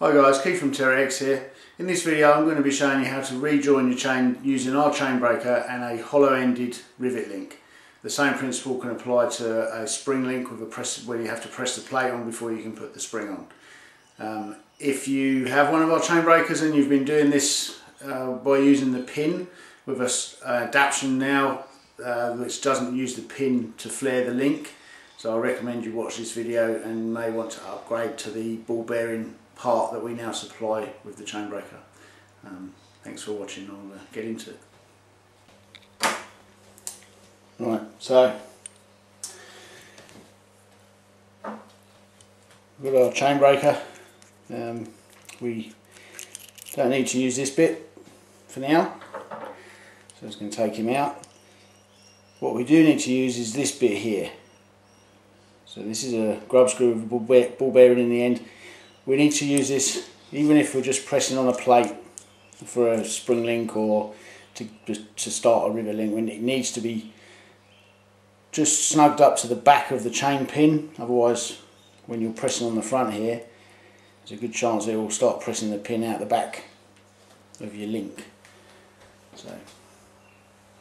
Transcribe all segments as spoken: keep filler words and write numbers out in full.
Hi guys, Keith from TerraX here. In this video I'm going to be showing you how to rejoin your chain using our chainbreaker and a hollow-ended rivet link. The same principle can apply to a spring link with a press, where you have to press the plate on before you can put the spring on. Um, if you have one of our chainbreakers and you've been doing this uh, by using the pin with an adaption now uh, which doesn't use the pin to flare the link, so I recommend you watch this video and may want to upgrade to the ball bearing part that we now supply with the chainbreaker. Um, thanks for watching. I'll uh, get into it. Right, so we've got our chainbreaker. Um, we don't need to use this bit for now, so it's going to take him out. What we do need to use is this bit here. So this is a grub screw with a ball bearing in the end. We need to use this even if we're just pressing on a plate for a spring link or to, to start a rivet link. When it needs to be just snugged up to the back of the chain pin, otherwise when you're pressing on the front here there's a good chance it will start pressing the pin out the back of your link. So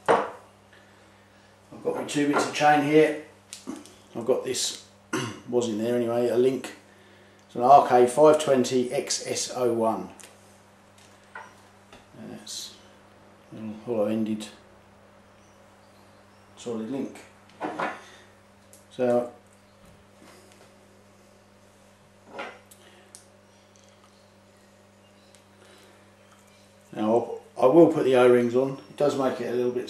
I've got my two bits of chain here. I've got this, was in there anyway, a link. It's an R K five twenty X S zero one, and that's a hollow-ended solid link. So now I will put the O-rings on. It does make it a little bit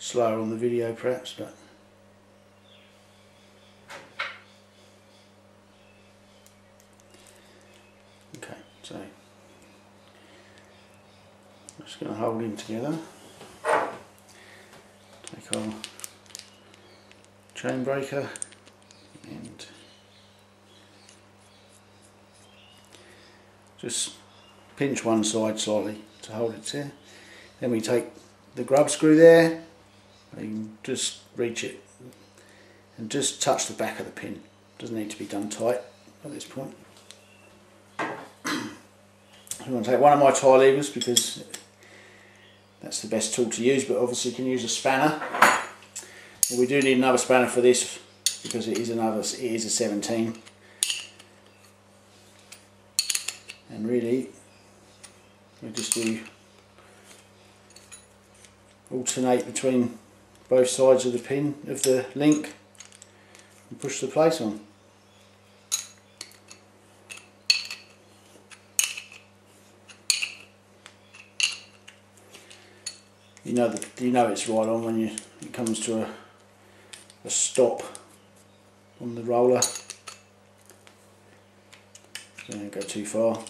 slower on the video, perhaps, but. So, I'm just going to hold him together, take our chainbreaker and just pinch one side slightly to hold it there. Then we take the grub screw there and just reach it and just touch the back of the pin. Doesn't need to be done tight at this point. I'm going to take one of my tie levers because that's the best tool to use, but obviously you can use a spanner. And we do need another spanner for this because it is another, it is a seventeen. And really, we just do alternate between both sides of the pin of the link and push the plate on. You know that you know it's right on when you, it comes to a, a stop on the roller. Don't go too far.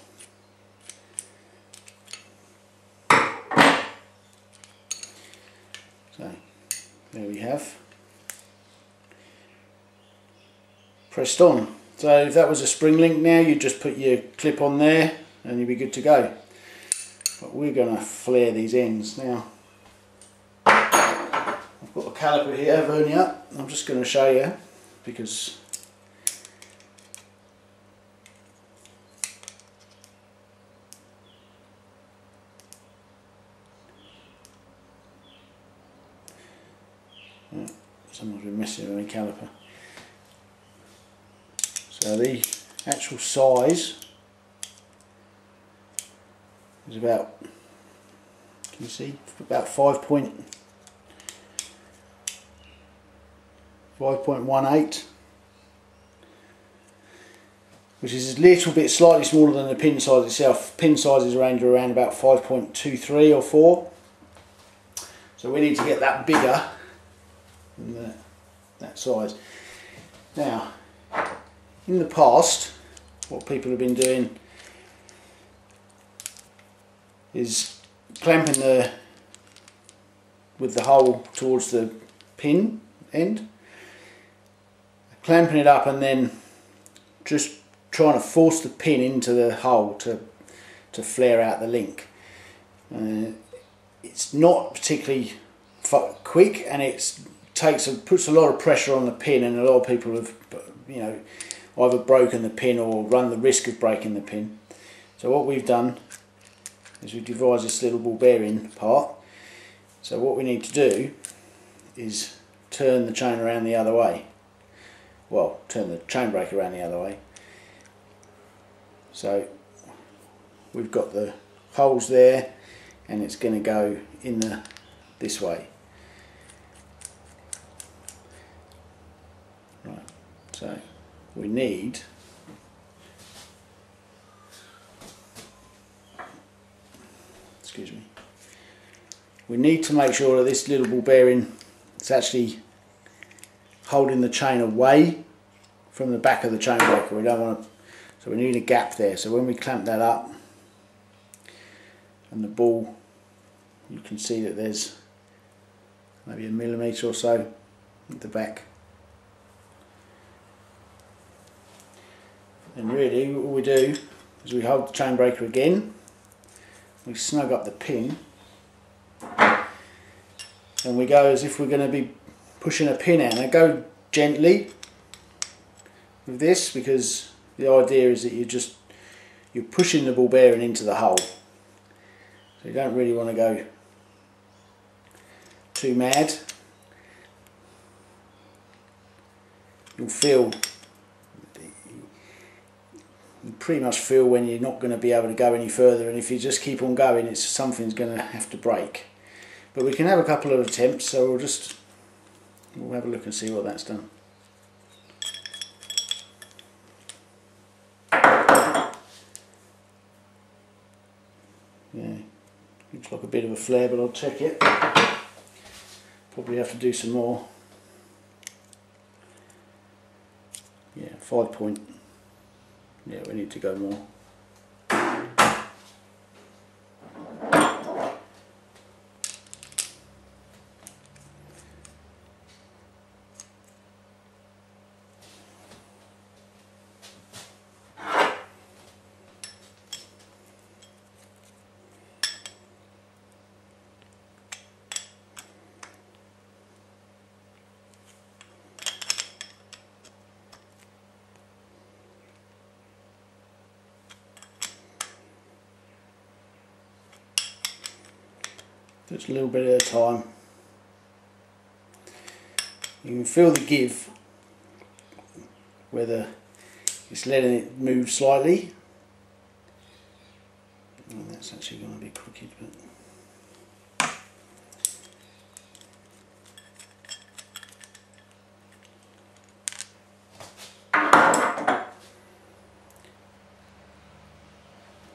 So there we have pressed on. So if that was a spring link, now you just put your clip on there and you'll be good to go. But we're going to flare these ends now. Got a caliper here, vernier. I'm just going to show you because oh, someone's been messing with my caliper. So the actual size is about, can you see, about five point. five point one eight, which is a little bit slightly smaller than the pin size itself. Pin sizes range around about five point two three or four, so we need to get that bigger than the, that size. Now, in the past, what people have been doing is clamping the with the hole towards the pin end, clamping it up and then just trying to force the pin into the hole to, to flare out the link. Uh, it's not particularly quick and it takes a, puts a lot of pressure on the pin, and a lot of people have, you know, either broken the pin or run the risk of breaking the pin. So what we've done is we've devised this little ball bearing part. So what we need to do is turn the chain around the other way. Well, turn the chain breaker around the other way. So we've got the holes there, and it's going to go in the this way. Right. So we need excuse me. We need to make sure that this little ball bearing is actually holding the chain away from the back of the chain breaker. We don't want to, so we need a gap there. So when we clamp that up and the ball, you can see that there's maybe a millimetre or so at the back. And really what we do is we hold the chain breaker again, we snug up the pin, and we go as if we're going to be pushing a pin out. Now go gently with this, because the idea is that you just you're pushing the ball bearing into the hole. So you don't really want to go too mad. You'll feel, you pretty much feel when you're not going to be able to go any further, and if you just keep on going, it's something's going to have to break. But we can have a couple of attempts, so we'll just we'll have a look and see what that's done. Yeah, looks like a bit of a flare, but I'll check it. Probably have to do some more. Yeah, five point. Yeah, we need to go more. Just a little bit at a time. You can feel the give, whether it's letting it move slightly. Oh, that's actually going to be crooked, but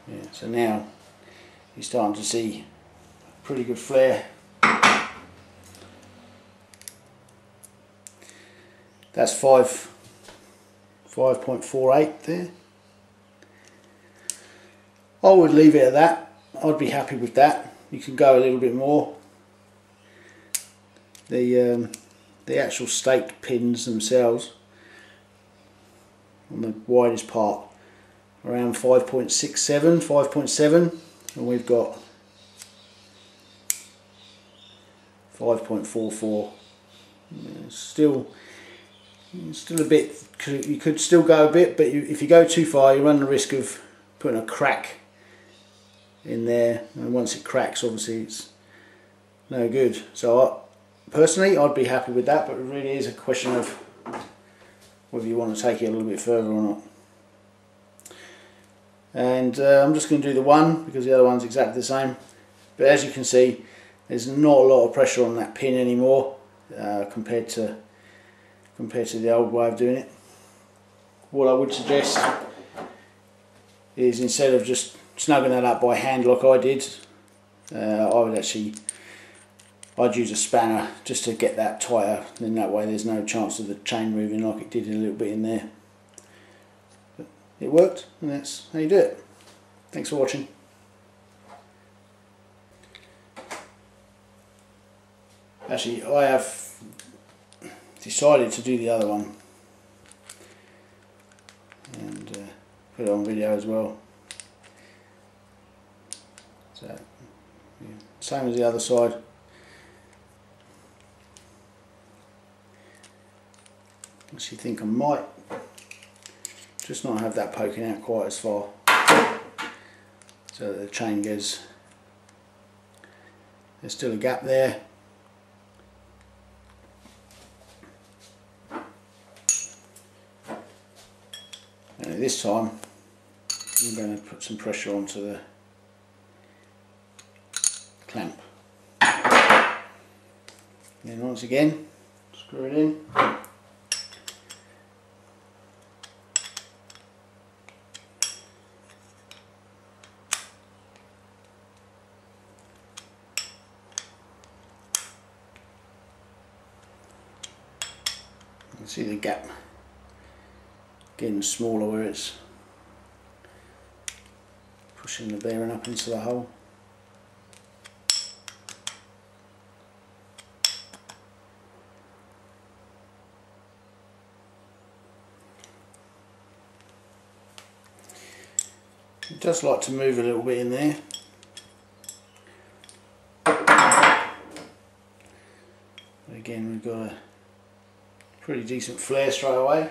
yeah. So now you're starting to see pretty good flare. That's five five point four eight there. I would leave it at that. I'd be happy with that. You can go a little bit more. The um, the actual staked pins themselves on the widest part around five point six seven, five point seven, and we've got five point four four. Still, still a bit. You could still go a bit, but you, if you go too far, you run the risk of putting a crack in there. And once it cracks, obviously, it's no good. So, I, personally, I'd be happy with that. But it really is a question of whether you want to take it a little bit further or not. And uh, I'm just going to do the one because the other one's exactly the same. But as you can see, there's not a lot of pressure on that pin anymore uh, compared to compared to the old way of doing it. What I would suggest is, instead of just snugging that up by hand like I did, uh, I would actually I'd use a spanner just to get that tighter. Then that way there's no chance of the chain moving like it did a little bit in there. But it worked, and that's how you do it. Thanks for watching. Actually, I have decided to do the other one and uh, put it on video as well. So, yeah, same as the other side. I actually think I might just not have that poking out quite as far, so that the chain goes. There's still a gap there. And this time I'm going to put some pressure onto the clamp. Then once again, screw it in. You can see the gap getting smaller where it's pushing the bearing up into the hole. I'd just like to move a little bit in there. But again, we've got a pretty decent flare straight away.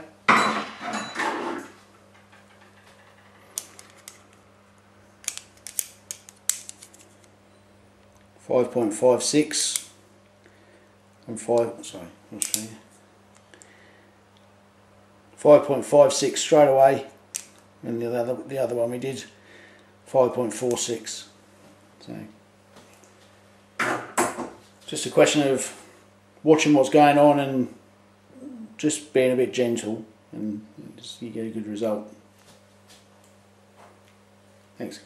five point five six and five, sorry, I'll show you. five point five six straight away, and the other, the other one we did five point four six. So just a question of watching what's going on and just being a bit gentle, and you get a good result. Thanks.